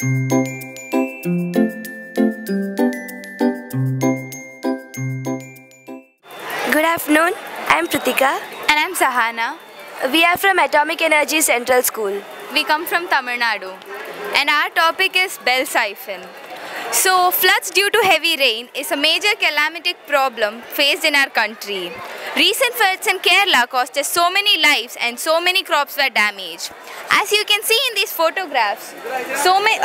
Good afternoon, I'm Pratika and I'm Sahana. We are from Atomic Energy Central School. We come from Tamil Nadu and our topic is Bell Siphon. So floods due to heavy rain is a major calamitic problem faced in our country. Recent floods in Kerala cost us so many lives and so many crops were damaged. As you can see in these photographs, so many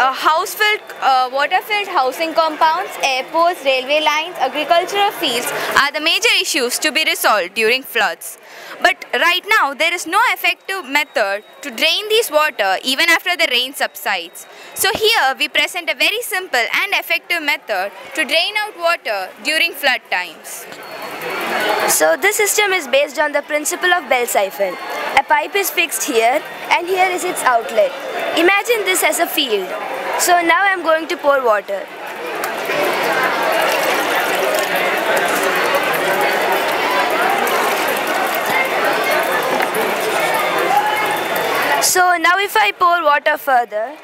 water-filled housing compounds, airports, railway lines, agricultural fields are the major issues to be resolved during floods. But right now, there is no effective method to drain these water even after the rain subsides. So here, we present a very simple and effective method to drain out water during flood times. So this system is based on the principle of Bell Siphon. A pipe is fixed here and here is its outlet. Imagine this as a field. So now I am going to pour water. So now if I pour water further,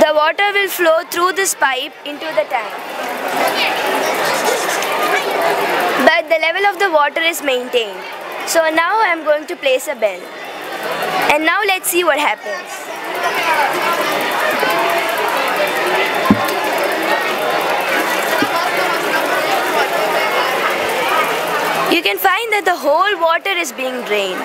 the water will flow through this pipe into the tank. But the level of the water is maintained. So now I am going to place a bell. And now let's see what happens. You can find that the whole water is being drained.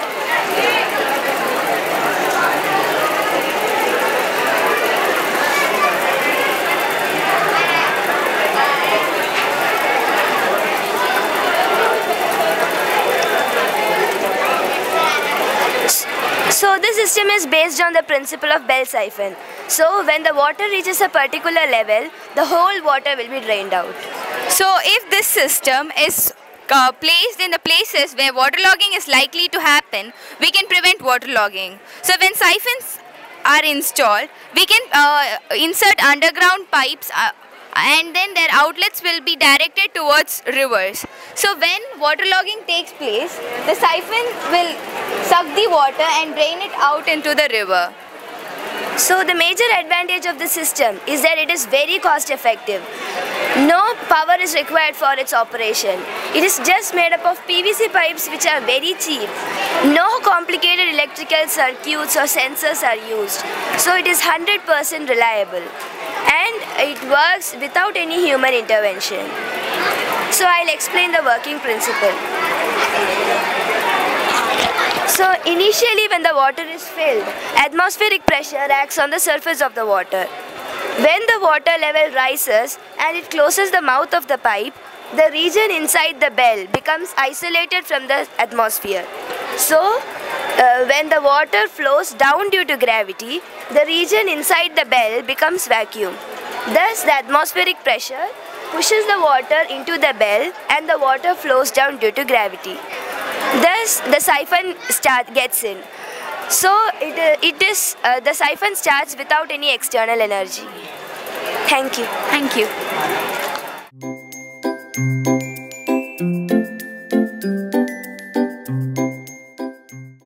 So this system is based on the principle of Bell Siphon. So when the water reaches a particular level, the whole water will be drained out. So if this system is placed in the places where waterlogging is likely to happen, we can prevent waterlogging. So when siphons are installed, we can insert underground pipes and then their outlets will be directed towards rivers. So when waterlogging takes place, the siphon will suck the water and drain it out into the river. So the major advantage of the system is that it is very cost effective. No power is required for its operation. It is just made up of PVC pipes which are very cheap. No complicated electrical circuits or sensors are used. So it is 100% reliable. And it works without any human intervention. So I'll explain the working principle. So initially when the water is filled, atmospheric pressure acts on the surface of the water. When the water level rises and it closes the mouth of the pipe, the region inside the bell becomes isolated from the atmosphere. So when the water flows down due to gravity, the region inside the bell becomes vacuum. Thus, the atmospheric pressure pushes the water into the bell and the water flows down due to gravity. Thus, the siphon gets in. So, the siphon starts without any external energy. Thank you. Thank you.